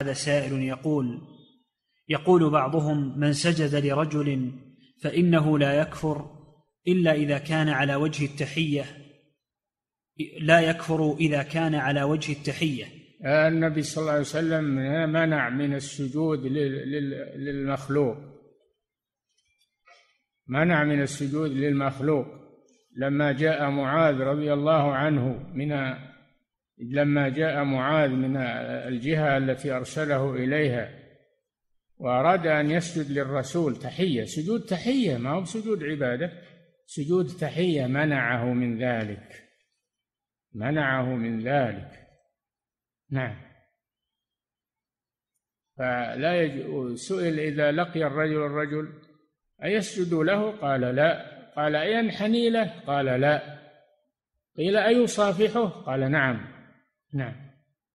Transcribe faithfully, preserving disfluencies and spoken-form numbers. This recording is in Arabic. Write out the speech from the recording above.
هذا سائل يقول يقول بعضهم من سجد لرجل فإنه لا يكفر إلا إذا كان على وجه التحية لا يكفر إذا كان على وجه التحية. النبي صلى الله عليه وسلم منع من السجود للمخلوق منع من السجود للمخلوق لما جاء معاذ رضي الله عنه من لما جاء معاذ من الجهة التي أرسله إليها وأراد أن يسجد للرسول تحية سجود تحية ما هو سجود عبادة سجود تحية منعه من ذلك منعه من ذلك نعم. فلا يج... سئل إذا لقي الرجل الرجل أيسجد له قال لا قال أينحني له قال لا قيل أيصافحه قال نعم نعم.